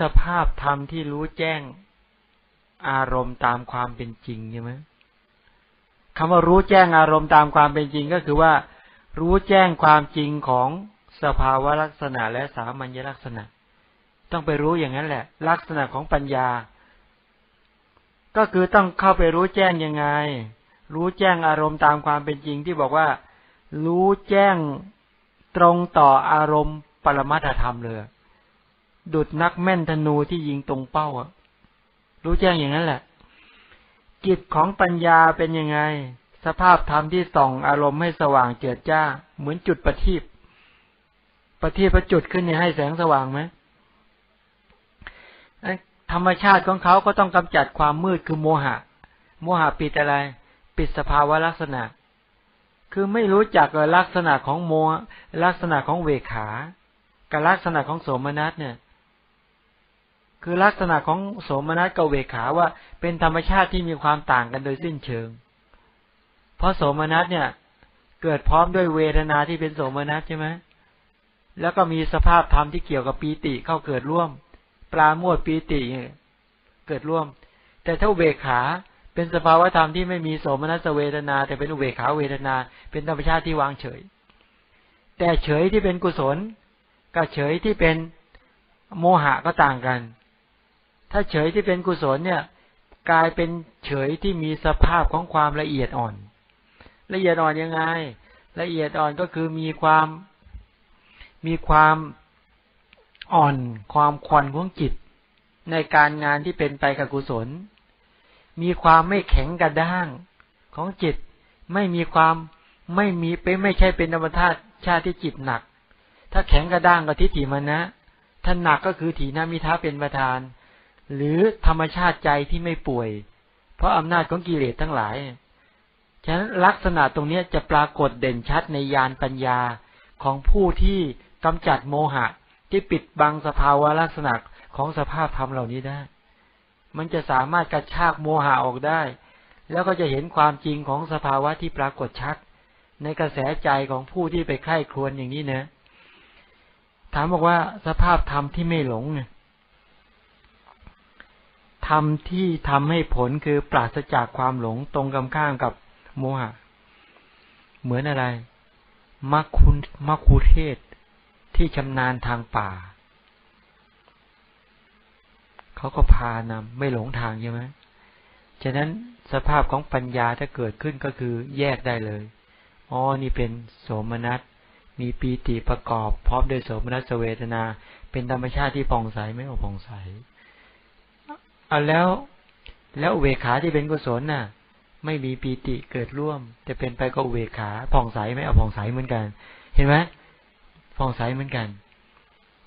สภาพธรรมที่รู้แจ้งอารมณ์ตามความเป็นจริงใช่ไหมคำว่ารู้แจ้งอารมณ์ตามความเป็นจริงก็คือว่ารู้แจ้งความจริงของสภาวะลักษณะและสามัญลักษณะต้องไปรู้อย่างนั้นแหละลักษณะของปัญญาก็คือต้องเข้าไปรู้แจ้งยังไงรู้แจ้งอารมณ์ตามความเป็นจริงที่บอกว่ารู้แจ้งตรงต่ออารมณ์ปรมัตถธรรมเลยดุจนักแม่นธนูที่ยิงตรงเป้ารู้แจ้งอย่างนั้นแหละกิจของปัญญาเป็นยังไงสภาพธรรมที่ส่องอารมณ์ให้สว่างเจิดจ้าเหมือนจุดประทีปประจุดขึ้นเนี่ยให้แสงสว่างไหมธรรมชาติของเขาก็ต้องกำจัดความมืดคือโมหะปิดอะไรปิดสภาวะลักษณะคือไม่รู้จักลักษณะของโมหะลักษณะของเวขากับลักษณะของโสมนัสเนี่ยคือลักษณะของโสมนัสกับเวขาว่าเป็นธรรมชาติที่มีความต่างกันโดยสิ้นเชิงเพราะโสมนัสเนี่ยเกิดพร้อมด้วยเวทนาที่เป็นโสมนัสใช่ไหมแล้วก็มีสภาพธรรมที่เกี่ยวกับปีติเข้าเกิดร่วมปราโมทย์ปีติเกิดร่วมแต่ถ้าเวขาเป็นสภาวะธรรมที่ไม่มีโสมนัสเวทนาแต่เป็นอุเบกขาเวทนาเป็นธรรมชาติที่วางเฉยแต่เฉยที่เป็นกุศลกับเฉยที่เป็นโมหะก็ต่างกันถ้าเฉยที่เป็นกุศลเนี่ยกลายเป็นเฉยที่มีสภาพของความละเอียดอ่อนยังไงละเอียดอ่อนก็คือมีความอ่อนความควันของจิตในการงานที่เป็นไปกับกุศลมีความไม่แข็งกระด้างของจิตไม่มีความไม่ใช่เป็นธรรมชาติที่จิตหนักถ้าแข็งกระด้างก็ทิฏฐิมานะถ้าหนักก็คือถีนมิทะเป็นประธานหรือธรรมชาติใจที่ไม่ป่วยเพราะอำนาจของกิเลสทั้งหลายฉะนั้นลักษณะตรงนี้จะปรากฏเด่นชัดในญาณปัญญาของผู้ที่กำจัดโมหะที่ปิดบังสภาวะลักษณะของสภาพธรรมเหล่านี้ได้มันจะสามารถกระชากโมหะออกได้แล้วก็จะเห็นความจริงของสภาวะที่ปรากฏชัดในกระแสใจของผู้ที่ไปใคร่ครวญอย่างนี้นะถามบอกว่าสภาพธรรมที่ไม่หลงธรรมที่ทำให้ผลคือปราศจากความหลงตรงกันข้ามกับโมหะเหมือนอะไรมัคคุเทศที่ชำนาญทางป่าเขาก็พานำไม่หลงทางใช่ไหมฉะนั้นสภาพของปัญญาถ้าเกิดขึ้นก็คือแยกได้เลยอ๋อนี่เป็นโสมนัสมีปีติประกอบพร้อมด้วยโสมนัสเวทนาเป็นธรรมชาติที่ผ่องใสไม่ผ่องใสเอาแล้วอุเบกขาที่เป็นกุศลน่ะไม่มีปีติเกิดร่วมแต่เป็นไปก็อุเบกขาผ่องใสไม่ผ่องใสเหมือนกันเห็นไหมผ่องใสเหมือนกัน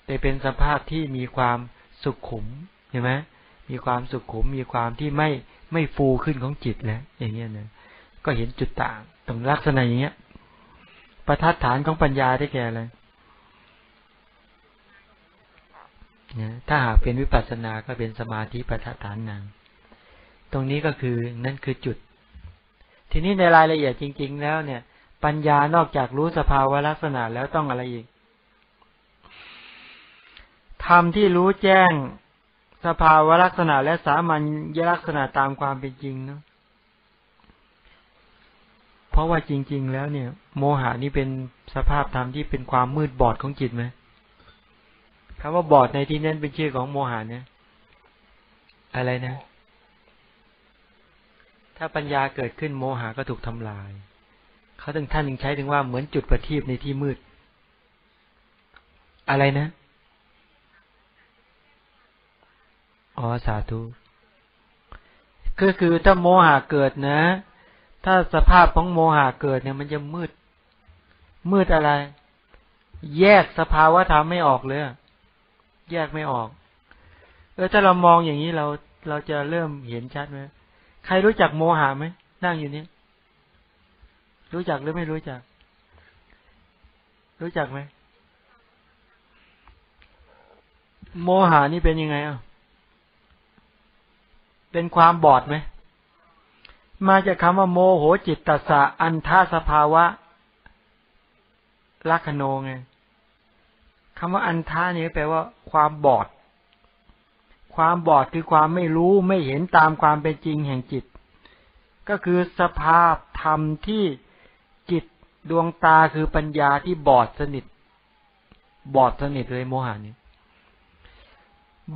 แต่เป็นสภาพที่มีความสุขุมเห็นไหมมีความสุขุมมีความที่ไม่ฟูขึ้นของจิตนะอย่างเงี้ยนะก็เห็นจุดต่างตรงลักษณะอย่างเงี้ยประทัดฐานของปัญญาได้แก่อะไรนะถ้าหากเป็นวิปัสสนาก็เป็นสมาธิประทัดฐานนางตรงนี้ก็คือนั่นคือจุดทีนี้ในรายละเอียดจริงๆแล้วเนี่ยปัญญานอกจากรู้สภาวะลักษณะแล้วต้องอะไรอีกธรรมที่รู้แจ้งสภาวะลักษณะและสามัญลักษณะตามความเป็นจริงเนาะเพราะว่าจริงๆแล้วเนี่ยโมหะนี่เป็นสภาพธรรมที่เป็นความมืดบอดของจิตไหมคำว่าบอดในที่นั้นเป็นชื่อของโมหะเนี่ยอะไรนะถ้าปัญญาเกิดขึ้นโมหะก็ถูกทำลายเขาถึงท่านถึงใช้ถึงว่าเหมือนจุดประทีปในที่มืดอะไรนะอ๋อสาธุคือถ้าโมหะเกิดนะถ้าสภาพของโมหะเกิดเนี่ยมันจะมืดอะไรแยกสภาวะธรรมไม่ออกเลยแยกไม่ออกถ้าเรามองอย่างนี้เราจะเริ่มเห็นชัดไหมใครรู้จักโมหะไหมนั่งอยู่นี้รู้จักหรือไม่รู้จักไหมโมหะนี่เป็นยังไงอ่ะเป็นความบอดไหมมาจากคำว่าโมโหจิตตัสสะอันท่าสภาวะลักขโนไงคำว่าอันท่านี้แปลว่าความบอด ความบอดคือความไม่รู้ไม่เห็นตามความเป็นจริงแห่งจิตก็คือสภาพธรรมที่จิตดวงตาคือปัญญาที่บอดสนิทเลยโมหะนี้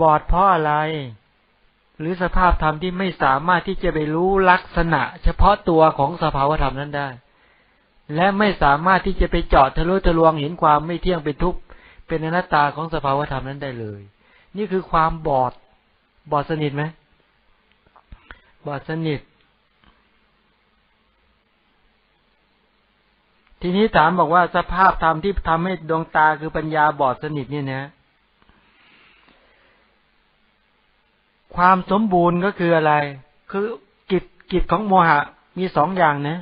บอดเพราะอะไรหรือสภาพธรรมที่ไม่สามารถที่จะไปรู้ลักษณะเฉพาะตัวของสภาวธรรมนั้นได้และไม่สามารถที่จะไปเจาะทะลุทะลวงเห็นความไม่เที่ยงเป็นทุกข์เป็นอนัตตาของสภาวธรรมนั้นได้เลยนี่คือความบอดสนิทไหมบอดสนิททีนี้ถามบอกว่าสภาพธรรมที่ทำให้ดวงตาคือปัญญาบอดสนิทนี่นะความสมบูรณ์ก็คืออะไรคือกิจของโมหะมีสองอย่างนะ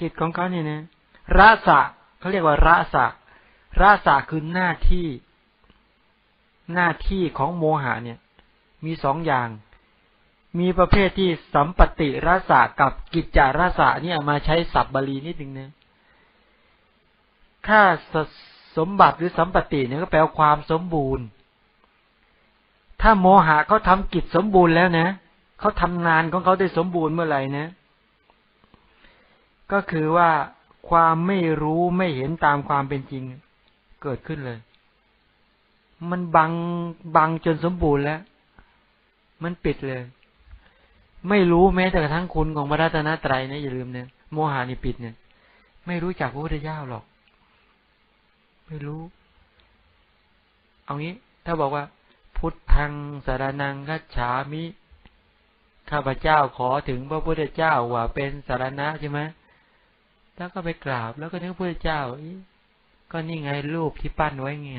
กิจของเขานี่นะราสะเขาเรียกว่าราสะคือหน้าที่ของโมหะเนี่ยมีสองอย่างมีประเภทที่สัมปติราสะกับกิจจาราสะเนี่ยมาใช้ศัพท์บาลีนิดนึงนะค่าสมบัติหรือสัมปติเนี่ยก็แปลว่าความสมบูรณ์ถ้าโมหะเขาทำกิจสมบูรณ์แล้วนะเขาทำงานของเขาได้สมบูรณ์เมื่อไหร่นะก็คือว่าความไม่รู้ไม่เห็นตามความเป็นจริงเกิดขึ้นเลยมันบังจนสมบูรณ์แล้วมันปิดเลยไม่รู้แม้แต่กระทั่งคุณของพระรัตนตรัยนะอย่าลืมเนี่ยโมหะนี่ปิดเนี่ยไม่รู้จักพระพุทธเจ้าหรอกไม่รู้เอางี้ถ้าบอกว่าพุทธังสรณังคัจฉามิข้าพเจ้าขอถึงพระพุทธเจ้าว่าเป็นสรณะใช่ไหมแล้วก็ไปกราบแล้วก็นึกพระพุทธเจ้าก็นี่ไงรูปที่ปั้นไว้ไง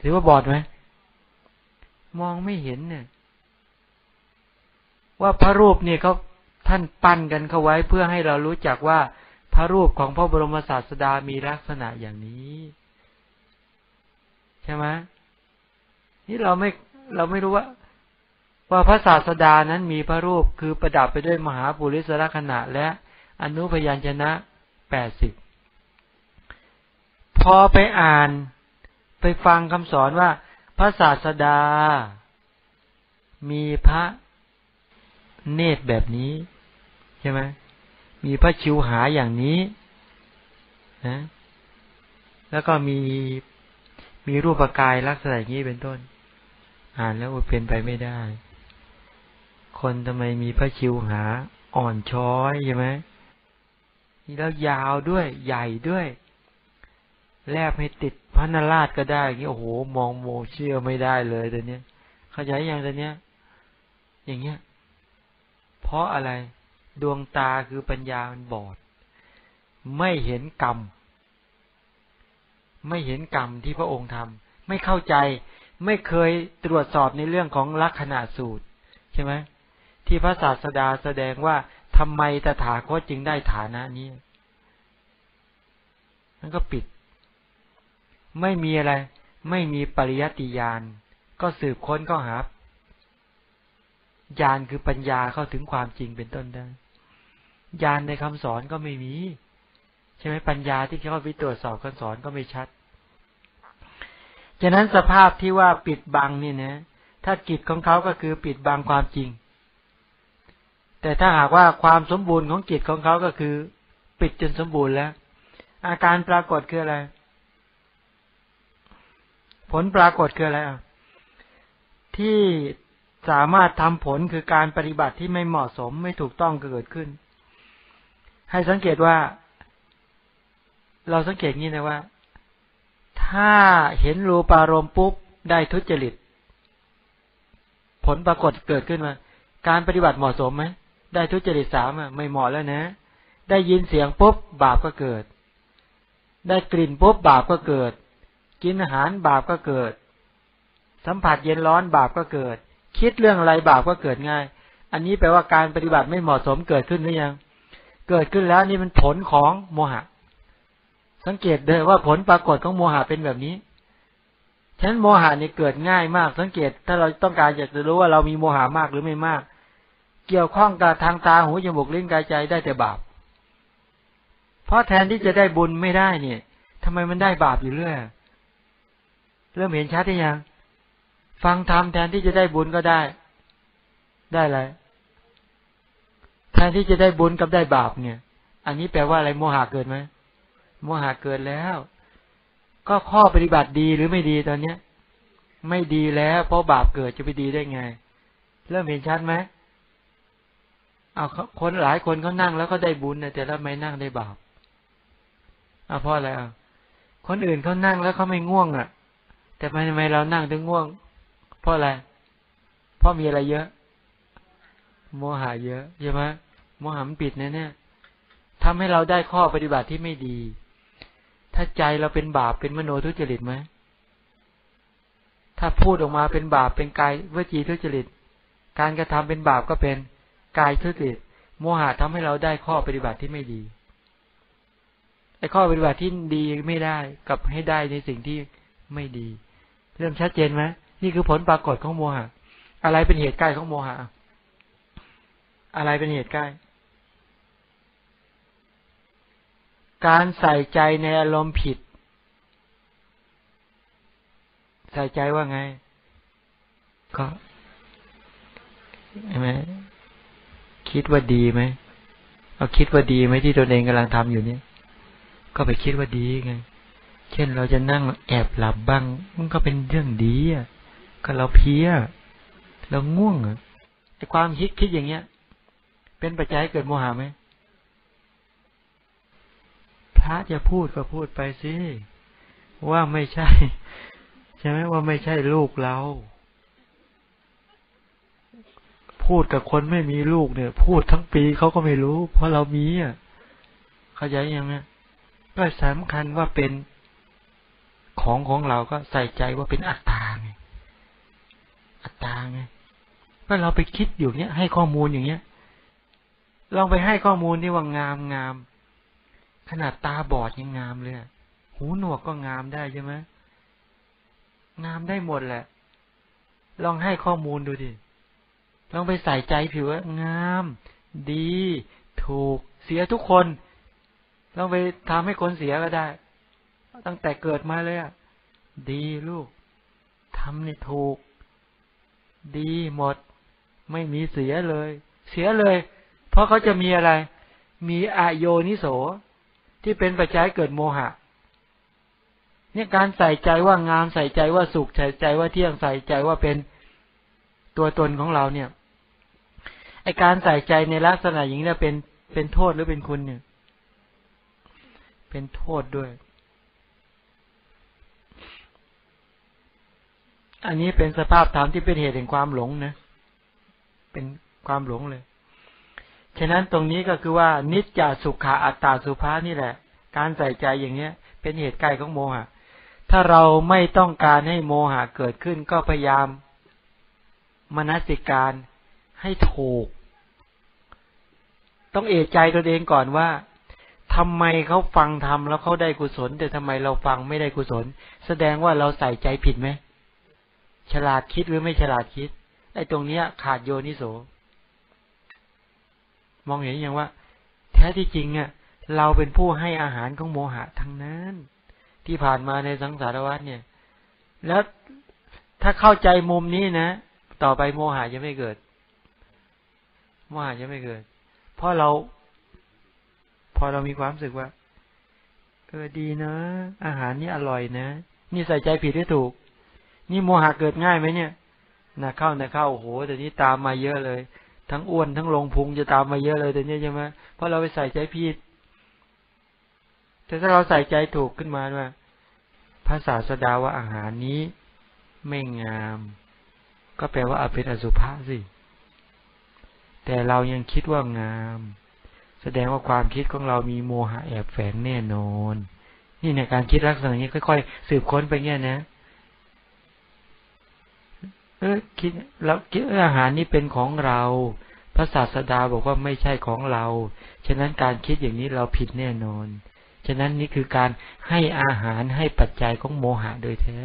ถือว่าบอดไหมมองไม่เห็นเนี่ยว่าพระรูปเนี่ยเขาท่านปั้นกันเข้าไว้เพื่อให้เรารู้จักว่าพระรูปของพระบรมศาสดามีลักษณะอย่างนี้ใช่ไหมนี่เราไม่รู้ว่าพระศาสดานั้นมีพระรูปคือประดับไปด้วยมหาปุริสลักษณะและอนุพยัญชนะ80พอไปอ่านไปฟังคำสอนว่าพระศาสดามีพระเนตรแบบนี้ใช่ไหมมีพระชิวหาอย่างนี้นะแล้วก็มีรูปกายลักษณะอย่างนี้เป็นต้นอ่านแล้วเปลี่ยนไปไม่ได้คนทำไมมีพระชิวหาอ่อนช้อยใช่ไหมแล้วยาวด้วยใหญ่ด้วยแลบให้ติดพระนราชก็ได้อย่างนี้โอ้โหมองโมเชื่อไม่ได้เลยแต่เนี้ยเข้าใจยังแต่เนี้ยอย่างเงี้ยเพราะอะไรดวงตาคือปัญญามันบอดไม่เห็นกรรมที่พระองค์ทำไม่เข้าใจไม่เคยตรวจสอบในเรื่องของลักขณสูตรใช่ไหมที่พระศาสดาแสดงว่าทำไมตถาคตจึงได้ฐานะนี้นั่นก็ปิดไม่มีอะไรไม่มีปริยัติญาณก็สืบค้นก็หาญาณคือปัญญาเข้าถึงความจริงเป็นต้นได้ญาณในคำสอนก็ไม่มีใช่ไหมปัญญาที่เข้าไปตรวจสอบคำสอนก็ไม่ชัดฉะนั้นสภาพที่ว่าปิดบังนี่นะถ้ากิจของเขาก็คือปิดบังความจริงแต่ถ้าหากว่าความสมบูรณ์ของกิจของเขาก็คือปิดจนสมบูรณ์แล้วอาการปรากฏคืออะไรผลปรากฏคืออะไรที่สามารถทำผลคือการปฏิบัติที่ไม่เหมาะสมไม่ถูกต้องเกิดขึ้นให้สังเกตว่าเราสังเกตงี้นะว่าถ้าเห็นรูปารมณ์ปุ๊บได้ทุจริตผลปรากฏเกิดขึ้นมาการปฏิบัติเหมาะสมไหมได้ทุจริต3ไม่เหมาะแล้วนะได้ยินเสียงปุ๊บบาปก็เกิดได้กลิ่นปุ๊บบาปก็เกิดกินอาหารบาปก็เกิดสัมผัสเย็นร้อนบาปก็เกิดคิดเรื่องอะไรบาปก็เกิดง่ายอันนี้แปลว่าการปฏิบัติไม่เหมาะสมเกิดขึ้นหรือยังเกิดขึ้นแล้วนี่มันผลของโมหะสังเกตเด้อว่าผลปรากฏของโมหะเป็นแบบนี้ฉะนั้นโมหะนี่เกิดง่ายมากสังเกตถ้าเราต้องการอยากจะรู้ว่าเรามีโมหะมากหรือไม่มากเกี่ยวข้องกับทางตาหูจมูกลิ้นกายใจได้แต่บาปเพราะแทนที่จะได้บุญไม่ได้เนี่ยทำไมมันได้บาปอยู่เรื่อย เริ่มเห็นชัดหรือยังฟังธรรมแทนที่จะได้บุญก็ได้อะไรแทนที่จะได้บุญกับได้บาปเนี่ยอันนี้แปลว่าอะไรโมหะเกิดไหมโมหะเกิดแล้วก็ข้อปฏิบัติดีหรือไม่ดีตอนเนี้ยไม่ดีแล้วเพราะบาปเกิดจะไปดีได้ไงเริ่มเห็นชัดไหมเอาคนหลายคนเขานั่งแล้วก็ได้บุญนะแต่แล้วไม่นั่งได้บาปเอาเพราะอะไรอ่ะคนอื่นเขานั่งแล้วเขาไม่ง่วงอ่ะแต่ทำไมเรานั่งถึงง่วงเพราะอะไรเพราะมีอะไรเยอะโมหะเยอะใช่ไหมโมหะมันปิดเนี่ยทำให้เราได้ข้อปฏิบัติที่ไม่ดีถ้าใจเราเป็นบาปเป็นมโนทุจริตไหมถ้าพูดออกมาเป็นบาปเป็นกายวจีทุจริตการกระทำเป็นบาปก็เป็นกายทุจริตโมหะทำให้เราได้ข้อปฏิบัติที่ไม่ดีไอ้ข้อปฏิบัติที่ดีไม่ได้กับให้ได้ในสิ่งที่ไม่ดีเริ่มชัดเจนไหมนี่คือผลปรากฏของโมหะอะไรเป็นเหตุใกล้ของโมหะอะไรเป็นเหตุใกล้การใส่ใจในอารมณ์ผิดใส่ใจว่าไงก็ใช่ไหมคิดว่าดีไหมเอาคิดว่าดีไหมที่ตนเองกำลังทำอยู่นี่ก็ไปคิดว่าดีไงเช่นเราจะนั่งแอบหลับบ้างมันก็เป็นเรื่องดีอ่ะก็เราเพี้ยเราง่วงอ่ะไอ้ความคิดอย่างเงี้ยเป็นปัจจัยให้เกิดโมหะไหมพระจะพูดก็พูดไปสิว่าไม่ใช่ใช่ไหมว่าไม่ใช่ลูกเราพูดกับคนไม่มีลูกเนี่ยพูดทั้งปีเขาก็ไม่รู้เพราะเรามีอ่ะเข้าใจยังไงก็สำคัญว่าเป็นของเราก็ใส่ใจว่าเป็นอัตตาไงอัตตาไงก็เราไปคิดอยู่เนี้ยให้ข้อมูลอย่างเนี้ยลองไปให้ข้อมูลที่ว่างามงามขนาดตาบอดยังงามเลยหูหนวกก็งามได้ใช่ไหมงามได้หมดแหละลองให้ข้อมูลดูดิลองไปใส่ใจผิวว่างามดีถูกเสียทุกคนลองไปทำให้คนเสียก็ได้ตั้งแต่เกิดมาเลยอ่ะดีลูกทำนี่ถูกดีหมดไม่มีเสียเลยเสียเลยเพราะเขาจะมีอะไรมีอโยนิโสที่เป็นปัจจัยเกิดโมหะเนี่ยการใส่ใจว่างามใส่ใจว่าสุขใส่ใจว่าเที่ยงใส่ใจว่าเป็นตัวตนของเราเนี่ยไอการใส่ใจในลักษณะอย่างนี้เป็นโทษหรือเป็นคุณเนี่ยเป็นโทษด้วยอันนี้เป็นสภาพธรรมที่เป็นเหตุแห่งความหลงนะเป็นความหลงเลยฉะนั้นตรงนี้ก็คือว่านิจจสุขาอัตตาสุภานี่แหละการใส่ใจอย่างเนี้ยเป็นเหตุใกล้ของโมหะถ้าเราไม่ต้องการให้โมหะเกิดขึ้นก็พยายามมนสิการให้ถูกต้องเอะใจตัวเองก่อนว่าทำไมเขาฟังธรรมแล้วเขาได้กุศลแต่ทำไมเราฟังไม่ได้กุศลแสดงว่าเราใส่ใจผิดไหมฉลาดคิดหรือไม่ฉลาดคิดไอ้ตรงเนี้ยขาดโยนิโสมองเห็นอย่างว่าแท้ที่จริงอ่ะเราเป็นผู้ให้อาหารของโมหะทั้งนั้นที่ผ่านมาในสังสารวัฏเนี่ยแล้วถ้าเข้าใจมุมนี้นะต่อไปโมหะจะไม่เกิดโมหะจะไม่เกิดเพราะเราพอเรามีความรู้สึกว่าดีนะอาหารนี่อร่อยนะนี่ใส่ใจผิดหรือถูกนี่โมหะเกิดง่ายไหมเนี่ยหนักเข้าโอ้โหแต่นี้ตามมาเยอะเลยทั้งอ้วนทั้งลงพุงจะตามมาเยอะเลยแต่เนี้ยใช่ไหมเพราะเราไปใส่ใจผิดแต่ถ้าเราใส่ใจถูกขึ้นมาว่าพระศาสดาว่าอาหารนี้ไม่งามก็แปลว่าเป็นอสุภะสิแต่เรายังคิดว่างามแสดงว่าความคิดของเรามีโมหะแอบแฝงแน่นอนนี่เนี่ยการคิดลักษณะนี้ค่อยๆสืบค้นไปเงี้ยนะคิดแล้วคิดอาหารนี้เป็นของเราพระศาสดาบอกว่าไม่ใช่ของเราฉะนั้นการคิดอย่างนี้เราผิดแน่นอนฉะนั้นนี่คือการให้อาหารให้ปัจจัยของโมหะโดยแท้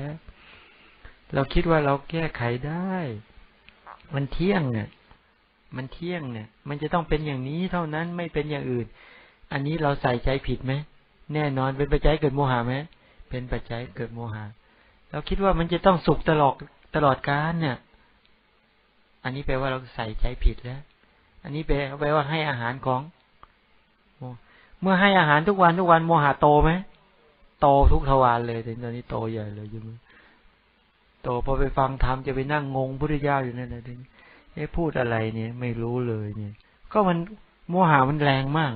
เราคิดว่าเราแก้ไขได้มันเที่ยงเนี่ยมันเที่ยงเนี่ยมันจะต้องเป็นอย่างนี้เท่านั้นไม่เป็นอย่างอื่นอันนี้เราใส่ใจผิดไหมแน่นอนเป็นปัจจัยเกิดโมหะไหมเป็นปัจจัยเกิดโมหะ เราคิดว่ามันจะต้องสุขตลอดกาลเนี่ยอันนี้แปลว่าเราใส่ใจผิดแล้วอันนี้แปลว่าให้อาหารของเมื่อให้อาหารทุกวันโมหะโตไหมโตทุกทวารเลยตอนนี้โตใหญ่เลยยังโตพอไปฟังธรรมจะไปนั่งงงพุทธเจ้าอยู่นั่นเลยทีนี้พูดอะไรเนี่ยไม่รู้เลยเนี่ยก็มันโมหะมันแรงมาก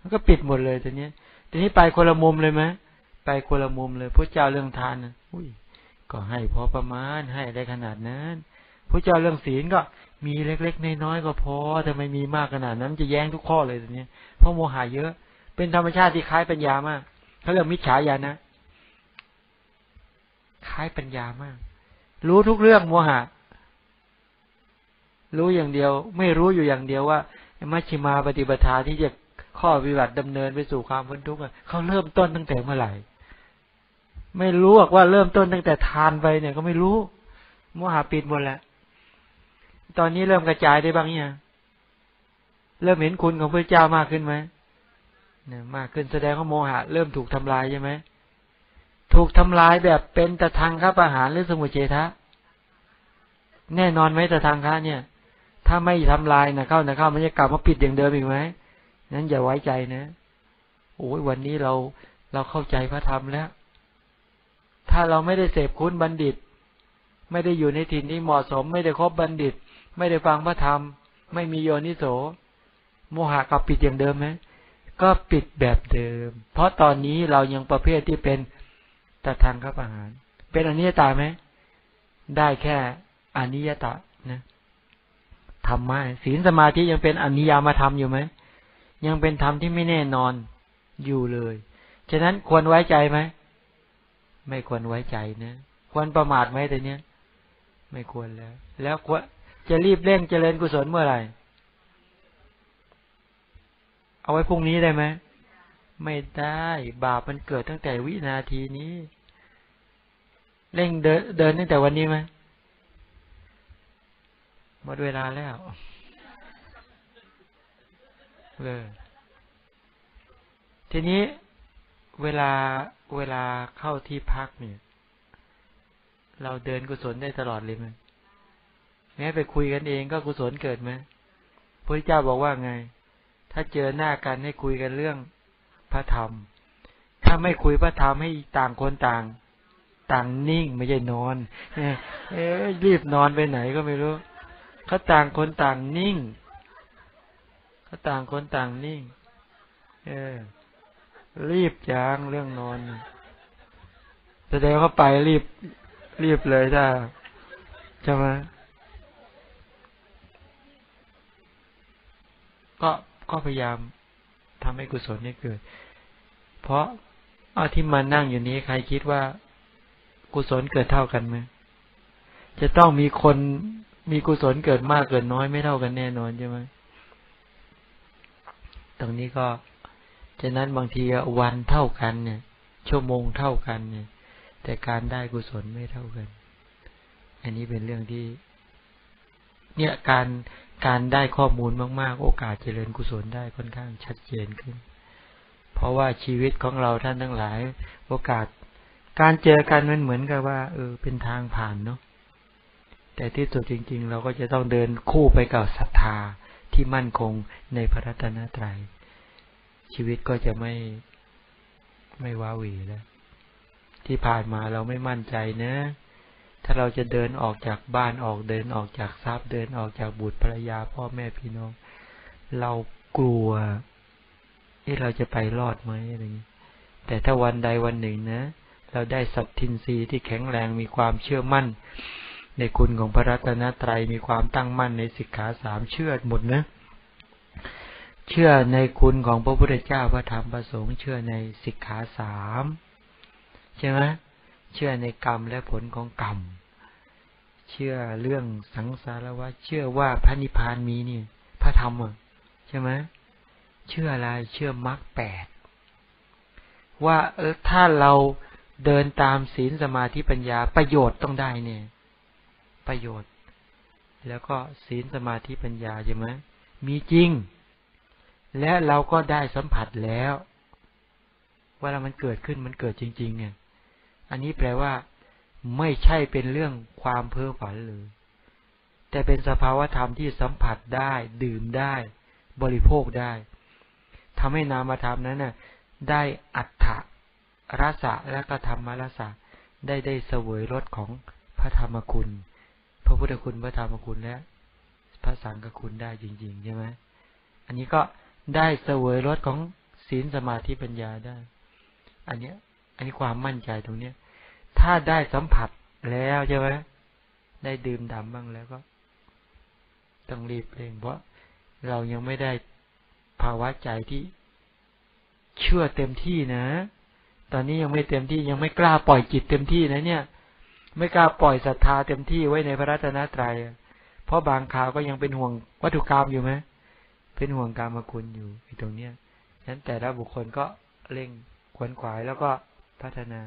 มันก็ปิดหมดเลยทีนี้ไปคนละมุมเลยไหมไปคนละมุมเลยพระเจ้าเรื่องทานนะอุ้ยก็ให้พอประมาณให้ได้ขนาดนั้นพระเจ้าเรื่องศีลก็มีเล็กๆน้อยๆก็พอแต่ไม่มีมากขนาดนั้นจะแย้งทุกข้อเลยทีนี้เพราะโมหะเยอะเป็นธรรมชาติที่คล้ายปัญญามากเขาเรียกมิจฉาญาณนะคล้ายปัญญามากรู้ทุกเรื่องโมหะรู้อย่างเดียวไม่รู้อยู่อย่างเดียวว่ามัชฌิมาปฏิปทาที่จะข้อปฏิบัติดำเนินไปสู่ความพ้นทุกข์เขาเริ่มต้นตั้งแต่เมื่อไหร่ไม่รู้ว่าเริ่มต้นตั้งแต่ทานไปเนี่ยก็ไม่รู้โมหะปิดหมดแหละตอนนี้เริ่มกระจายได้บ้างเนี่ยเริ่มเห็นคุณของพระเจ้ามากขึ้นไหมเนี่ยมากขึ้นแสดงว่าโมหะเริ่มถูกทำลายใช่ไหมถูกทำลายแบบเป็นตทังคประหารหรือสมุเฉทะแน่นอนไหมตทังคะเนี่ยถ้าไม่ทำลายนะเข้ามันจะกลับมาปิดอย่างเดิมอีกไหมนั้นอย่าไว้ใจนะโอ้ยวันนี้เราเข้าใจพระธรรมแล้วถ้าเราไม่ได้เสพคุณบัณฑิตไม่ได้อยู่ในถิ่นที่เหมาะสมไม่ได้คบบัณฑิตไม่ได้ฟังพระธรรมไม่มีโยนิโสโมหะกลับปิดอย่างเดิมไหมก็ปิดแบบเดิมเพราะตอนนี้เรายังประเภทที่เป็นตทังคประหารเป็นอนิยตาไหมได้แค่อนิยตานะธรรมะศีลสมาธิยังเป็นอนิยามธรรมอยู่ไหมยังเป็นธรรมที่ไม่แน่นอนอยู่เลยฉะนั้นควรไว้ใจไหมไม่ควรไว้ใจนะควรประมาทไหมแต่เนี้ยไม่ควรแล้วควรจะรีบเร่งเจริญกุศลเมื่อไหร่เอาไว้พรุ่งนี้ได้ไหมไม่ได้บาปมันเกิดตั้งแต่วินาทีนี้เร่งเดินตั้งแต่วันนี้ไหมหมดเวลาแล้วเลยทีนี้เวลาเข้าที่พักเนี่ยเราเดินกุศลได้ตลอดเลยไหมแม้ไปคุยกันเองก็กุศลเกิดไหมพระเจ้าบอกว่าไงถ้าเจอหน้ากันให้คุยกันเรื่องพระธรรมถ้าไม่คุยพระธรรมให้ต่างคนต่างนิ่งไม่ใช่นอนรีบนอนไปไหนก็ไม่รู้เขาต่างคนต่างนิ่งเขาต่างคนต่างนิ่งรีบจางเรื่องนอนแสดงเข้าไปรีบเลยจ้าใช่ไหมก็พยายามทำให้กุศลนี่เกิดเพราะเอาที่มานั่งอยู่นี้ใครคิดว่ากุศลเกิดเท่ากันไหมจะต้องมีคนมีกุศลเกิดมากเกิดน้อยไม่เท่ากันแน่นอนใช่ไหมตรงนี้ก็ฉะนั้นบางทีวันเท่ากันเนี่ยชั่วโมงเท่ากันเนี่ยแต่การได้กุศลไม่เท่ากันอันนี้เป็นเรื่องที่เนี่ยการได้ข้อมูลมากๆโอกาสเจริญกุศลได้ค่อนข้างชัดเจนขึ้นเพราะว่าชีวิตของเราท่านทั้งหลายโอกาสการเจอกันมันเหมือนกับว่าเป็นทางผ่านเนาะแต่ที่สุดจริงๆเราก็จะต้องเดินคู่ไปกับศรัทธาที่มั่นคงในพระรัตนตรัยชีวิตก็จะไม่ว้าหวีแล้วที่ผ่านมาเราไม่มั่นใจนะถ้าเราจะเดินออกจากบ้านออกเดินออกจากทรัพย์เดินออกจากบุตรภรรยาพ่อแม่พี่น้องเรากลัวเราจะไปรอดไหมอะไรอย่างนี้แต่ถ้าวันใดวันหนึ่งนะเราได้สัตทินทรีย์ที่แข็งแรงมีความเชื่อมั่นในคุณของพระรัตนตรัยมีความตั้งมั่นในสิกขาสามเชื่อหมดนะเชื่อในคุณของพระพุทธเจ้าพระธรรมพระสงฆ์เชื่อในสิกขาสามใช่ไหมเชื่อในกรรมและผลของกรรมเชื่อเรื่องสังสารวัฏเชื่อว่าพระนิพพานมีนี่พระธรรมใช่ไหมเชื่ออะไรเชื่อมรรค8ว่าถ้าเราเดินตามศีลสมาธิปัญญาประโยชน์ต้องได้เนี่ยประโยชน์แล้วก็ศีลสมาธิปัญญาใช่ไหมมีจริงและเราก็ได้สัมผัสแล้วว่ามันเกิดขึ้นมันเกิดจริงๆเนี่ยอันนี้แปลว่า ไม่ใช่เป็นเรื่องความเพ้อฝันเลยแต่เป็นสภาวธรรมที่สัมผัสได้ดื่มได้บริโภคได้ทำให้นามธรรมนั้นน่ะได้อัตถรสะและก็ธรรมรสะได้เสวยรสของพระธรรมคุณพระพุทธคุณพระธรรมคุณและพระสังฆคุณได้จริงๆใช่ไหมอันนี้ก็ได้เสวยรสของศีลสมาธิปัญญาได้อันนี้ความมั่นใจตรงเนี้ยถ้าได้สัมผัสแล้วใช่ไหมได้ดื่มด่ำบ้างแล้วก็ต้องรีบเองเพราะเรายังไม่ได้ภาวะใจที่เชื่อเต็มที่นะตอนนี้ยังไม่เต็มที่ยังไม่กล้าปล่อยจิตเต็มที่นะเนี่ยไม่กล้าปล่อยศรัทธาเต็มที่ไว้ในพระรัตนตรัยเพราะบางคราวก็ยังเป็นห่วงวัตถุกรรมอยู่ไหมเป็นห่วงกรรมคุณอยู่ตรงเนี้ยฉะนั้นแต่ละบุคคลก็เร่งขวนขวายแล้วก็พัฒนา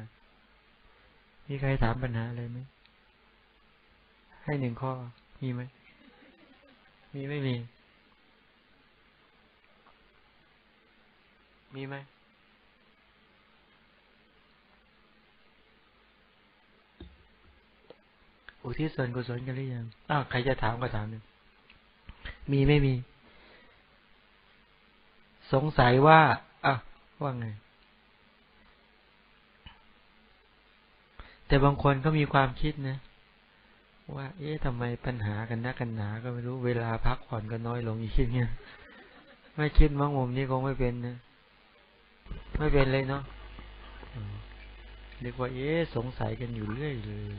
มีใครถามปัญหาอะไรไหมให้หนึ่งข้อมีไหมมีไม่มีมีไหมอุทิศส่วนกุศลกันหรือยังใครจะถามก็ถามหนึ่งมีไม่มีสงสัยว่าว่าไงแต่บางคนก็มีความคิดนะว่าเอ๊ะทำไมปัญหากันนักกันหนาก็ไม่รู้เวลาพักผ่อนก็น้อยลงอีกทีเนี่ยไม่คิดมั้งมุมนี้คงไม่เป็นนะไม่เป็นเลยเนาะเรียกว่าเอ๊ะสงสัยกันอยู่เรื่อยเลย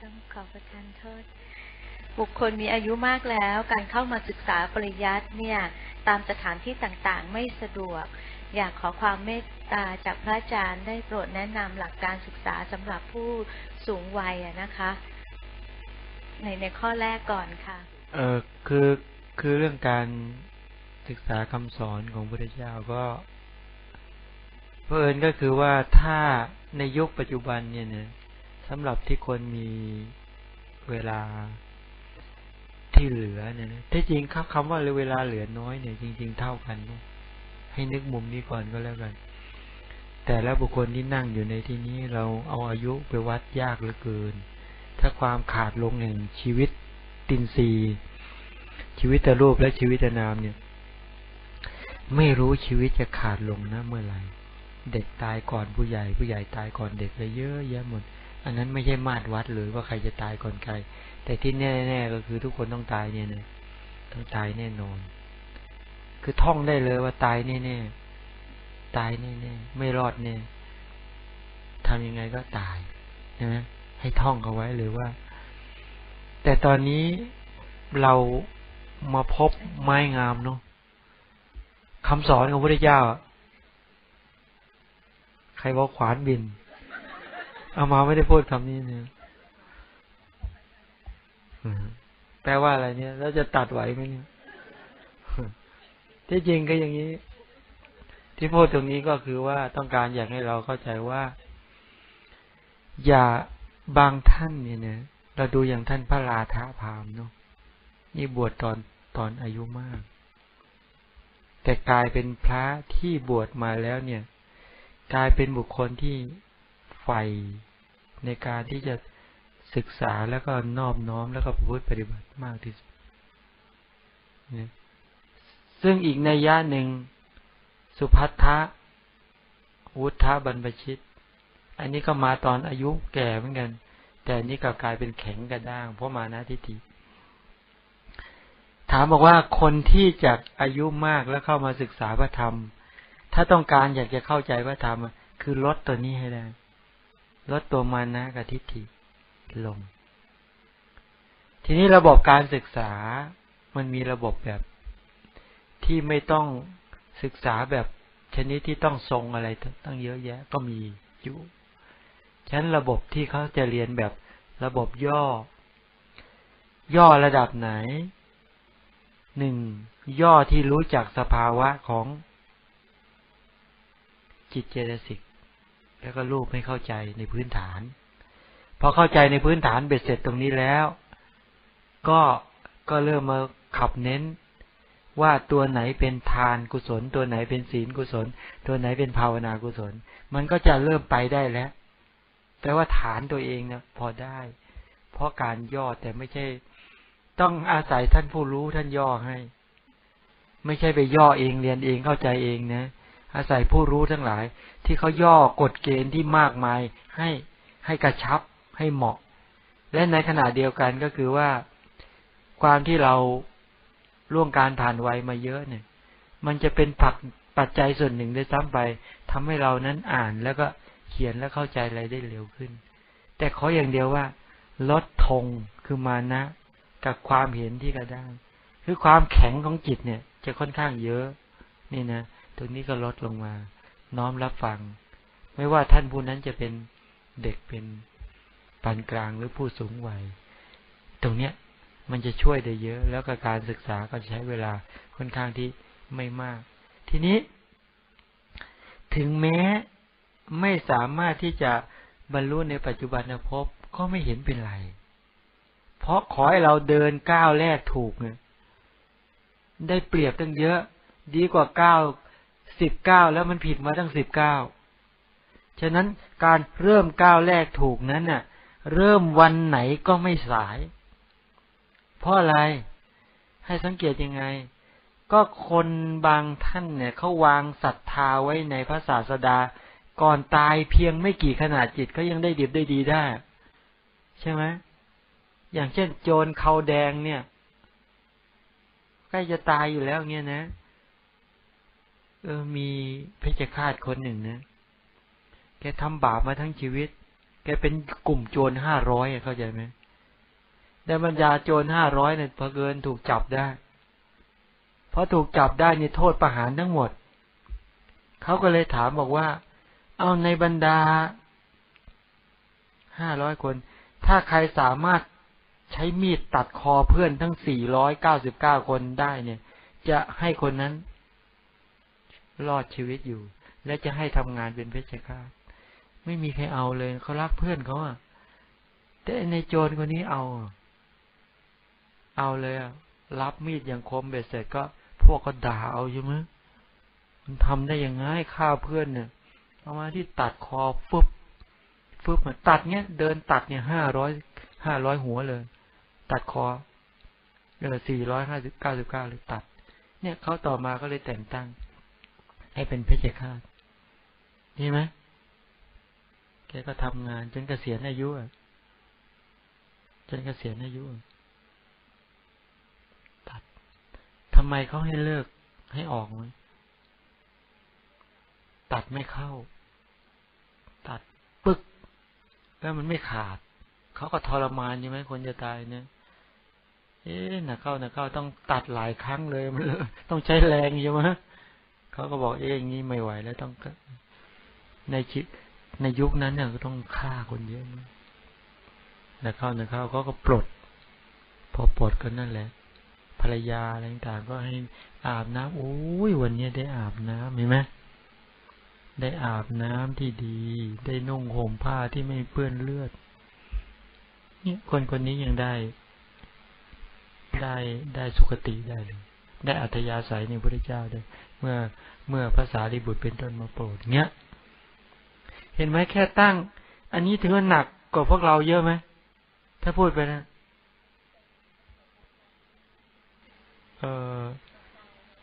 ต้องขอประทานโทษบุคคลมีอายุมากแล้วการเข้ามาศึกษาปริยัติเนี่ยตามสถานที่ต่างๆไม่สะดวกอยากขอความเมตตาจากพระอาจารย์ได้โปรดแนะนำหลักการศึกษาสำหรับผู้สูงวัยนะคะในข้อแรกก่อนค่ะคือเรื่องการศึกษาคำสอนของพระพุทธเจ้าก็เพิ่นก็คือว่าถ้าในยุคปัจจุบันเนี่ยนะสำหรับที่คนมีเวลาที่เหลือเนี่ยนะที่จริงคำว่าเวลาเหลือน้อยเนี่ยจริงๆเท่ากันนะให้นึกมุมนี้ก่อนก็แล้วกันแต่ละบุคคลที่นั่งอยู่ในที่นี้เราเอาอายุไปวัดยากเหลือเกินถ้าความขาดลงแห่งชีวิตตินซีชีวิตรูปและชีวิตนามเนี่ยไม่รู้ชีวิตจะขาดลงนะเมื่อไหร่เด็กตายก่อนผู้ใหญ่ผู้ใหญ่ตายก่อนเด็กเลยเยอะแยะหมดอันนั้นไม่ใช่มาตรวัดเลยว่าใครจะตายก่อนใครแต่ที่แน่ๆก็คือทุกคนต้องตายเนี่ยนะต้องตายแน่นอนคือท่องได้เลยว่าตายแน่ๆตายแน่ๆไม่รอดแน่ทำยังไงก็ตายใช่ไหมให้ท่องเอาไว้เลยว่าแต่ตอนนี้เรามาพบไม้งามเนาะคำสอนของพระพุทธเจ้าใครบอกขวานบินเอามาไม่ได้พูดคำนี้เนี่ยแปลว่าอะไรเนี่ยแล้วจะตัดไหวไหมเนี่ยที่จริงก็อย่างนี้ที่พูดตรงนี้ก็คือว่าต้องการอยากให้เราเข้าใจว่าอย่าบางท่านเนี่ยนะเราดูอย่างท่านพระราธะพราหมณ์เนาะนี่บวชตอนอายุมากแต่กลายเป็นพระที่บวชมาแล้วเนี่ยกลายเป็นบุคคลที่ใฝ่ในการที่จะศึกษาแล้วก็นอบน้อมแล้วก็ประพฤติปฏิบัติมากที่สุดนะซึ่งอีกนัยยะหนึ่งสุภัททะวุฒะบรรพชิตอันนี้ก็มาตอนอายุแก่เหมือนกันแต่อันนี้ก็กลายเป็นแข็งกระด้างเพราะมานะทิฏฐิถามบอกว่าคนที่จากอายุมากแล้วเข้ามาศึกษาพระธรรมถ้าต้องการอยากจะเข้าใจพระธรรมคือลดตัวนี้ให้ได้ลดตัวมานะกับทิฏฐิลงทีนี้ระบบการศึกษามันมีระบบแบบที่ไม่ต้องศึกษาแบบชนิดที่ต้องทรงอะไรตั้งเยอะแยะก็มีอยู่ฉะนั้นระบบที่เขาจะเรียนแบบระบบย่อย่อระดับไหนหนึ่งย่อที่รู้จักสภาวะของจิตเจตสิกแล้วก็รูปให้เข้าใจในพื้นฐานพอเข้าใจในพื้นฐานเบ็ดเสร็จตรงนี้แล้วก็เริ่มมาขับเน้นว่าตัวไหนเป็นทานกุศลตัวไหนเป็นศีลกุศลตัวไหนเป็นภาวนากุศลมันก็จะเริ่มไปได้แล้ว แปลว่าฐานตัวเองนะพอได้เพราะการย่อแต่ไม่ใช่ต้องอาศัยท่านผู้รู้ท่านย่อให้ไม่ใช่ไปย่อเองเรียนเองเข้าใจเองนะอาศัยผู้รู้ทั้งหลายที่เขาย่อกฎเกณฑ์ที่มากมายให้กระชับให้เหมาะและในขณะเดียวกันก็คือว่าความที่เราล่วงการผ่านวัยมาเยอะเนี่ยมันจะเป็นปัจจัยส่วนหนึ่งได้ซ้ำไปทำให้เรานั้นอ่านแล้วก็เขียนและเข้าใจอะไรได้เร็วขึ้นแต่ขออย่างเดียวว่าลดธงคือมานะกับความเห็นที่กระด้างคือความแข็งของจิตเนี่ยจะค่อนข้างเยอะนี่นะตรงนี้ก็ลดลงมาน้อมรับฟังไม่ว่าท่านผู้นั้นจะเป็นเด็กเป็นปานกลางหรือผู้สูงวัยตรงเนี้ยมันจะช่วยได้เยอะแล้วกับการศึกษาก็ใช้เวลาค่อนข้างที่ไม่มากทีนี้ถึงแม้ไม่สามารถที่จะบรรลุในปัจจุบันภพก็ไม่เห็นเป็นไรเพราะขอให้เราเดินก้าวแรกถูกเนี่ยได้เปรียบตั้งเยอะดีกว่า10 ก้าวแล้วมันผิดมาตั้ง10 ก้าวฉะนั้นการเริ่มก้าวแรกถูกนั้นน่ะเริ่มวันไหนก็ไม่สายเพราะอะไรให้สังเกตยังไงก็คนบางท่านเนี่ยเขาวางศรัทธาไว้ในพระศาสดาก่อนตายเพียงไม่กี่ขณะจิตเขายังได้ดิบได้ดีได้ใช่ไหมอย่างเช่นโจรเขาแดงเนี่ยใกล้จะตายอยู่แล้วเงี้ยนะมีเพชฌฆาตคนหนึ่งนะแกทำบาปมาทั้งชีวิตแกเป็นกลุ่มโจร500เข้าใจไหมได้บรรดาโจร500เนี่ยพอเกินถูกจับได้พอถูกจับได้เนี่ยโทษประหารทั้งหมดเขาก็เลยถามบอกว่าเอาในบรรดา500 คนถ้าใครสามารถใช้มีดตัดคอเพื่อนทั้ง499 คนได้เนี่ยจะให้คนนั้นรอดชีวิตอยู่และจะให้ทำงานเป็นเพชฌฆาตไม่มีใครเอาเลยเขารักเพื่อนเขาอ่ะแต่ในโจรคนนี้เอาเลยอ่ะรับมีดอย่างคมเบ็ดเสร็จก็พวกก็ด่าเอาใช่ไหมมันทำได้ยังไงฆ่าเพื่อนเนี่ยเอามาที่ตัดคอฟึบเหมือนตัดเงี้ยเดินตัดเนี่ย500 หัวเลยตัดคอ499เลยตัดเนี่ยเขาต่อมาก็เลยแต่งตั้งให้เป็นเพชฌฆาตเห็นไหมแกก็ทำงานจนเกษียณอายุตัดทำไมเขาให้เลิกให้ออกไหมตัดไม่เข้าตัดปึ๊กแล้วมันไม่ขาดเขาก็ทรมานใช่ไหมคนจะตายเนี่ยหนักเข้าต้องตัดหลายครั้งเลยมันต้องใช้แรงใช่ไหมเขาก็บอกอย่างนี้ไม่ไหวแล้วต้องในยุคนั้นเนี่ยก็ต้องฆ่าคนเยอะหนักเข้าเขาก็ปลดพอปลดก็นั่นแหละภรรยาอะไรต่างก็ให้อาบน้ำโอ้ยวันนี้ได้อาบน้ำเห็นไหมได้อาบน้ำที่ดีได้นุ่งห่มผ้าที่ไม่เปื้อนเลือดเนี่ยคนนี้ยังได้สุคติได้เลยได้อัธยาศัยในพระพุทธเจ้าเลยเมื่อพระสารีบุตรเป็นต้นมาโปรดเงี้ยเห็นไหมแค่ตั้งอันนี้ถือว่าหนักกว่าพวกเราเยอะไหมถ้าพูดไปนะ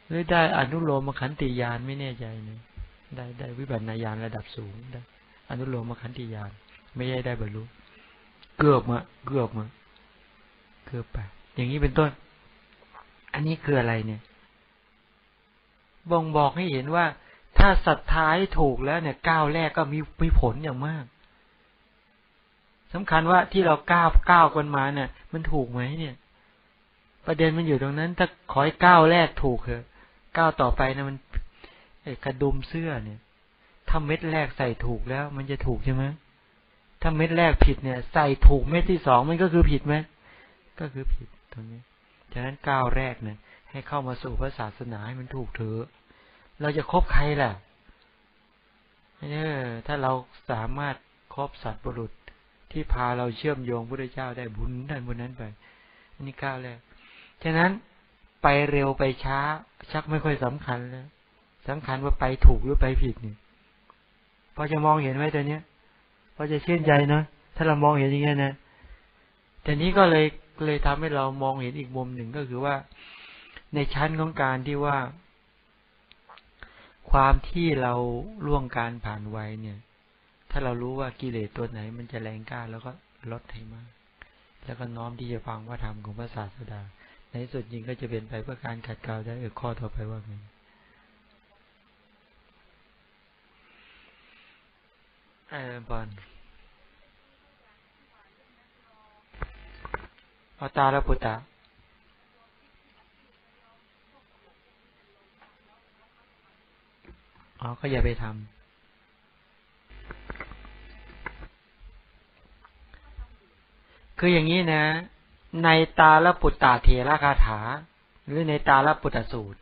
หรือได้อนุโลมขันติญาณไม่แน่ใจนะได้วิปัสสนาญาณระดับสูงได้อนุโลมขันติญาณไม่ใช่ได้บรรลุเกือบไปอย่างนี้เป็นต้นอันนี้คืออะไรเนี่ยบ่งบอกให้เห็นว่าถ้าศรัทธาให้ถูกแล้วเนี่ยก้าวแรกก็มีผลอย่างมากสำคัญว่าที่เราก้าวกันมาเนี่ยมันถูกไหมเนี่ยประเด็นมันอยู่ตรงนั้นถ้าขอให้ก้าวแรกถูกเถอะก้าวต่อไปนะมันกระดุมเสื้อเนี่ยถ้าเม็ดแรกใส่ถูกแล้วมันจะถูกใช่ไหมถ้าเม็ดแรกผิดเนี่ยใส่ถูกเม็ดที่สองมันก็คือผิดไหมก็คือผิดตรงนี้ฉะนั้นก้าวแรกเนี่ยให้เข้ามาสู่พระศาสนาให้มันถูกเถอะเราจะคบใครล่ะถ้าเราสามารถคบสัตว์บุรุษที่พาเราเชื่อมโยงพุทธเจ้าได้บุญได้บนนั้นไปอันนี้ก้าวแรกฉะนั้นไปเร็วไปช้าชักไม่ค่อยสำคัญแล้วสำคัญว่าไปถูกหรือไปผิดเนี่ยพอจะมองเห็นไหมตัวเนี้ยพ ก็จะชื่นใจนะถ้าเรามองเห็นอย่างเงี้ยนะแต่นี้ก็เลยทำให้เรามองเห็นอีกมุมหนึ่งก็คือว่าในชั้นของการที่ว่าความที่เราล่วงการผ่านไว้เนี่ยถ้าเรารู้ว่ากิเลสตัวไหนมันจะแรงกล้าแล้วก็ลดให้มากแล้วก็น้อมที่จะฟังพระธรรมของพระศาสดาในสุดจริงก็จะเป็นไปเพื่อการขัดเกลาได้ข้อต่อไปว่าไงบอลอตาลปุตตะอ๋อก็อย่าไปทำคืออย่างนี้นะในตาลปุตตะเถระคาถาหรือในตาลปุตตะสูตร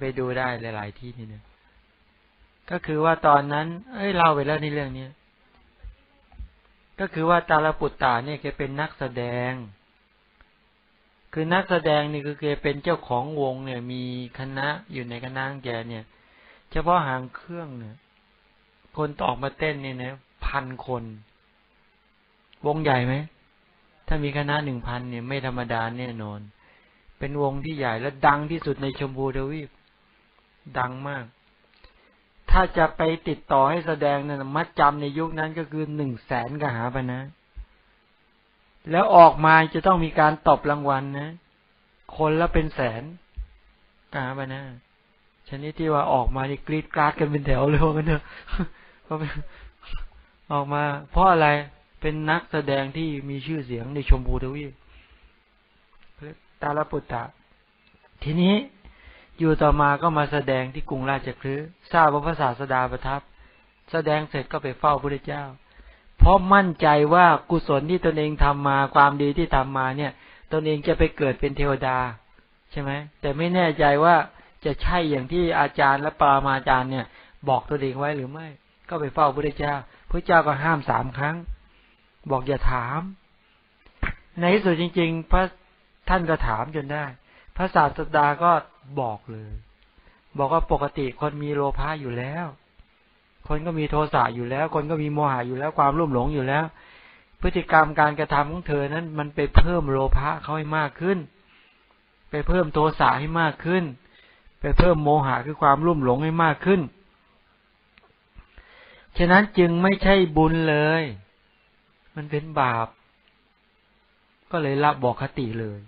ไปดูได้หลายๆที่นี่นะก็คือว่าตอนนั้นเล่าไปแล้วในเรื่องนี้ก็คือว่าตาลปุตตะเนี่ยแกเป็นนักแสดงคือนักแสดงนี่คือแกเป็นเจ้าของวงเนี่ยมีคณะอยู่ในคณะแกเนี่ยเฉพาะหางเครื่องเนี่ยคนออกมาเต้นเนี่ยนะ1,000 คนวงใหญ่ไหมถ้ามีคณะ1,000เนี่ยไม่ธรรมดาแน่นอนเป็นวงที่ใหญ่และดังที่สุดในชมพูทวีปดังมากถ้าจะไปติดต่อให้แสดงเนี่ยมัดจำในยุคนั้นก็คือ100,000กหาปณะนะแล้วออกมาจะต้องมีการตอบรางวัลนะคนละเป็นแสนกหาปณะนะชนิดที่ว่าออกมานี่กรีดกราดกันเป็นแถวเลยว่ากันเถอะออกมาเพราะอะไรเป็นนักแสดงที่มีชื่อเสียงในชมพูทวีปตาลปุตตะทีนี้อยู่ต่อมาก็มาแสดงที่กรุงราชคฤห์ทราบว่าพระศาสดาประทับแสดงเสร็จก็ไปเฝ้าพระพุทธเจ้าเพราะมั่นใจว่ากุศลที่ตนเองทำมาความดีที่ทำมาเนี่ยตนเองจะไปเกิดเป็นเทวดาใช่ไหมแต่ไม่แน่ใจว่าจะใช่อย่างที่อาจารย์และปรามาจารย์เนี่ยบอกตนเองไว้หรือไม่ก็ไปเฝ้าพระพุทธเจ้าพระเจ้าก็ห้าม3 ครั้งบอกอย่าถามในที่สุดจริงๆพระท่านก็ถามจนได้พระศาสดาก็บอกเลยบอกว่าปกติคนมีโลภะอยู่แล้วคนก็มีโทสะอยู่แล้วคนก็มีโมหะอยู่แล้วความลุ่มหลงอยู่แล้วพฤติกรรมการกระทำของเธอนั้นมันไปเพิ่มโลภะเขาให้มากขึ้นไปเพิ่มโทสะให้มากขึ้นไปเพิ่มโมหะคือความลุ่มหลงให้มากขึ้นฉะนั้นจึงไม่ใช่บุญเลยมันเป็นบาปก็เลยละบอกคติเลย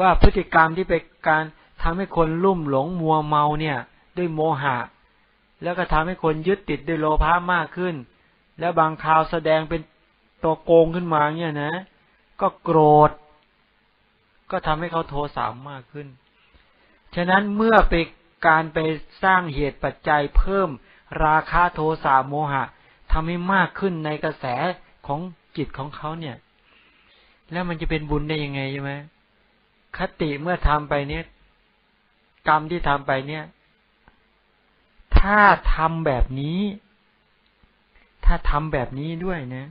ว่าพฤติกรรมที่เป็นการทำให้คนลุ่มหลงมัวเมาเนี่ยด้วยโมหะแล้วก็ทำให้คนยึดติดด้วยโลภะมากขึ้นและบางคราวแสดงเป็นตัวโกงขึ้นมาเนี่ยนะก็โกรธก็ทำให้เขาโทสะมากขึ้นฉะนั้นเมื่อไปการไปสร้างเหตุปัจจัยเพิ่มราคะโทสะโมหะทำให้มากขึ้นในกระแสของจิตของเขาเนี่ยแล้วมันจะเป็นบุญได้ยังไงใช่ไหมคติเมื่อทำไปเนี่ยกรรมที่ทำไปเนี่ยถ้าทำแบบนี้ถ้าทำแบบนี้ด้วยนะ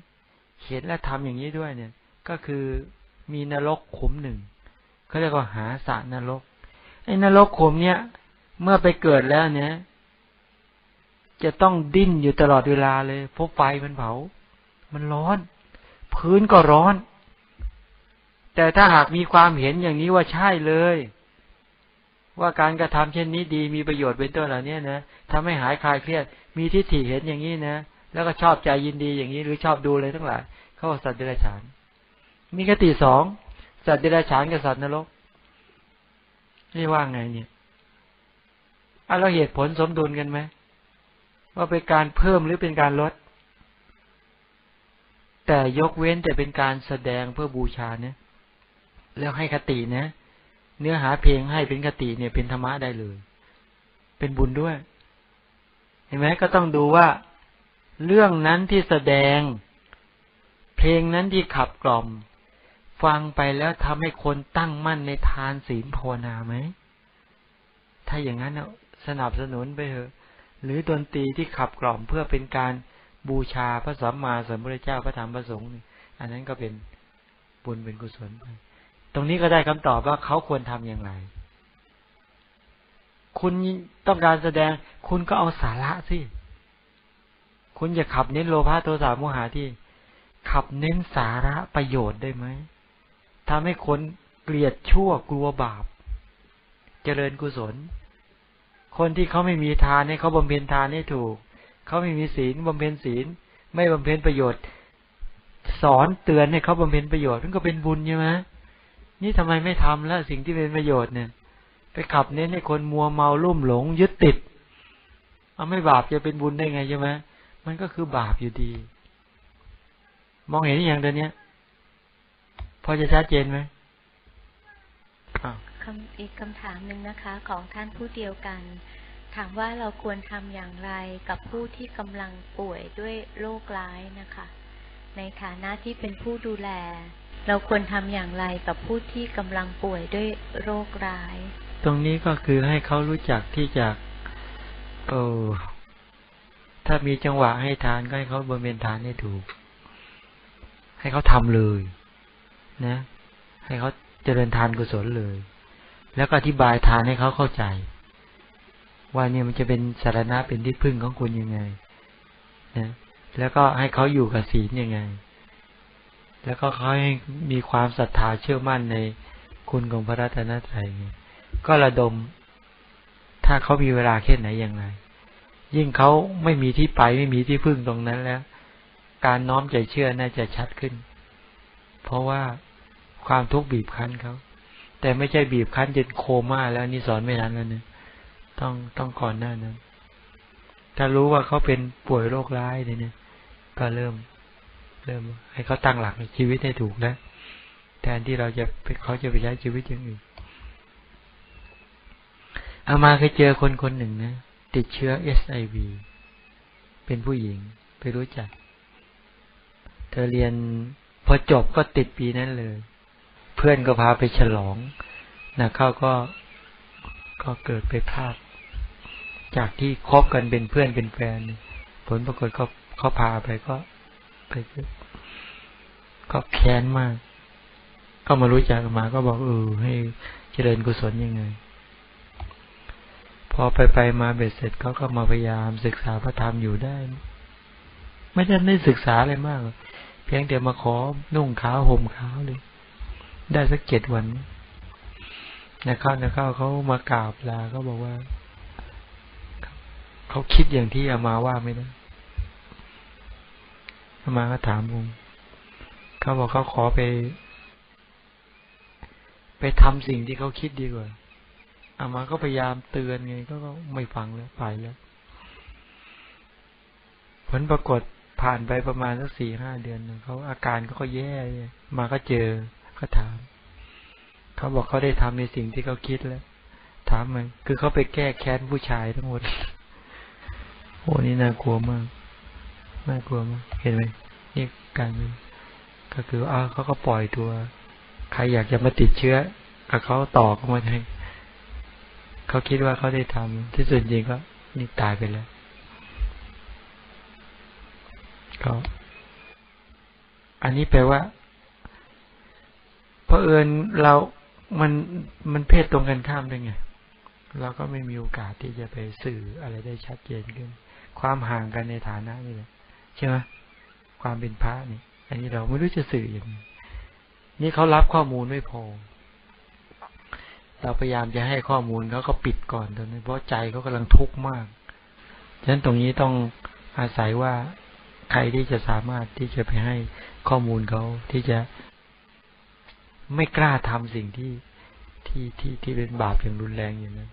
เห็นและทำอย่างนี้ด้วยเนี่ยก็คือมีนรกขุมหนึ่งเขาเรียกว่าหาสะนรกไอ้นรกขุมเนี่ยเมื่อไปเกิดแล้วเนี่ยจะต้องดิ้นอยู่ตลอดเวลาเลยเพราะไฟมันเผามันร้อนพื้นก็ร้อนแต่ถ้าหากมีความเห็นอย่างนี้ว่าใช่เลยว่าการกระทำเช่นนี้ดีมีประโยชน์เป็นต้นเหล่านี้นะทำให้หายคลายเครียดมีทิฏฐิเห็นอย่างนี้นะแล้วก็ชอบใจยินดีอย่างนี้หรือชอบดูเลยทั้งหลายเขาสัตว์เดรัจฉานมีคติ2สัตว์เดรัจฉานกับสัตว์นรกนี่ว่าไงเนี่ยแล้วเหตุผลสมดุลกันไหมว่าเป็นการเพิ่มหรือเป็นการลดแต่ยกเว้นแต่เป็นการแสดงเพื่อบูชาเนี่ยแล้วให้คตินะเนื้อหาเพลงให้เป็นคติเนี่ยเป็นธรรมะได้เลยเป็นบุญด้วยเห็นไหมก็ต้องดูว่าเรื่องนั้นที่แสดงเพลงนั้นที่ขับกล่อมฟังไปแล้วทำให้คนตั้งมั่นในทานศีลภาวนาไหมถ้าอย่างนั้นสนับสนุนไปเถอะหรือดนตรีที่ขับกล่อมเพื่อเป็นการบูชาพระสัมมาสัมพุทธเจ้าพระธรรมพระสงฆ์อันนั้นก็เป็นบุญเป็นกุศลไปตรงนี้ก็ได้คำตอบว่าเขาควรทำอย่างไรคุณต้องการแสดงคุณก็เอาสาระสิ คุณอย่าขับเน้นโลภะโทสะโมหะที่ขับเน้นสาระประโยชน์ได้ไหมทำให้คนเกลียดชั่วกลัวบาปเจริญกุศลคนที่เขาไม่มีทานเนี่ยเขาบำเพ็ญทานให้ถูกเขาไม่มีศีลบำเพ็ญศีลไม่บำเพ็ญประโยชน์สอนเตือนให้เขาบำเพ็ญประโยชน์นั่นก็เป็นบุญใช่ไหมนี่ทำไมไม่ทำแล้วสิ่งที่เป็นประโยชน์เนี่ยไปขับเน้นให้คนมัวเมาลุ่มหลงยึดติดเอาไม่บาปจะเป็นบุญได้ไงใช่ไหมมันก็คือบาปอยู่ดีมองเห็นอย่างเดี๋ยวนี้พอจะชัดเจนไหมอีกคำถามหนึ่งนะคะของท่านผู้เดียวกันถามว่าเราควรทำอย่างไรกับผู้ที่กำลังป่วยด้วยโรคร้ายนะคะในฐานะที่เป็นผู้ดูแลเราควรทำอย่างไรกับผู้ที่กำลังป่วยด้วยโรคร้ายตรงนี้ก็คือให้เขารู้จักที่จะถ้ามีจังหวะให้ทานก็ให้เขาบำเพ็ญทานให้ถูกให้เขาทำเลยนะให้เขาเจริญทานกุศลเลยแล้วก็อธิบายทานให้เขาเข้าใจว่าเนี่ยมันจะเป็นสาระเป็นที่พึ่งของคุณยังไงนะแล้วก็ให้เขาอยู่กับศีลยังไงแล้วก็เขาให้มีความศรัทธาเชื่อมั่นในคุณของพระรัตนตรัยก็ระดมถ้าเขามีเวลาแค่ไหนอย่างไรยิ่งเขาไม่มีที่ไปไม่มีที่พึ่งตรงนั้นแล้วการน้อมใจเชื่อน่าจะชัดขึ้นเพราะว่าความทุกข์บีบคั้นเขาแต่ไม่ใช่บีบคั้นจนโคม่าแล้วนี่สอนไม่ทันแล้วเนี่ยต้องก่อนหน้านั้นถ้ารู้ว่าเขาเป็นป่วยโรคร้ายเนี่ยก็เริ่มให้เขาตั้งหลักในชีวิตให้ถูกนะแทนที่เขาจะไปใช้ชีวิตอย่างอื่นเอามาเคยเจอคนคนหนึ่งนะติดเชื้อ HIV เป็นผู้หญิงไปรู้จักเธอเรียนพอจบก็ติดปีนั้นเลยเพื่อนก็พาไปฉลองนะเขาก็เกิดไปพลาดจากที่คบกันเป็นเพื่อนเป็นแฟนผลปรากฏเขาพาไปก็ไปก็แค้นมากก็มารู้จักมาก็บอกให้เจริญกุศลยังไงพอไปมาเบ็ดเสร็จเขาก็มาพยายามศึกษาพระธรรมอยู่ได้ไม่ได้ศึกษาอะไรมากเพียงแต่มาขอนุ่งขาวห่มขาวเลยได้สัก7 วันนะครับเขามากราบลาเขาบอกว่าเขาคิดอย่างที่อามาว่าไม่ได้อามาก็ถามผมเขาบอกเขาขอไปทำสิ่งที่เขาคิดดีกว่าอามาก็พยายามเตือนไงก็ไม่ฟังแล้วไปแล้วผลปรากฏผ่านไปประมาณสัก 4-5 เดือนเขาอาการเขาก็แย่มาก็เจอก็ถามเขาบอกเขาได้ทำในสิ่งที่เขาคิดแล้วถามมันคือเขาไปแก้แค้นผู้ชายทั้งหมดโอ้นี่น่ากลัวมากน่ากลัวมากเห็นไหมนี่การก็คือเขาก็ปล่อยตัวใครอยากจะมาติดเชื้อกับเขาต่อเข้ามาให้เขาคิดว่าเขาได้ทำที่สุดจริงก็นี่ตายไปแล้วก็อันนี้แปลว่าเผอิญเรามันเพศตรงกันข้ามได้ไงเราก็ไม่มีโอกาสที่จะไปสื่ออะไรได้ชัดเจนขึ้นความห่างกันในฐานะนี่แหละใช่ไหมความเป็นพระนี่อันนี้เราไม่รู้จะสื่ออย่างนี้เขารับข้อมูลไม่พอเราพยายามจะให้ข้อมูลเขาก็ปิดก่อนตอนนี้เพราะใจเขากำลังทุกข์มากฉะนั้นตรงนี้ต้องอาศัยว่าใครที่จะสามารถที่จะไปให้ข้อมูลเขาที่จะไม่กล้าทำสิ่งที่เป็นบาปอย่างรุนแรงอย่างนั้น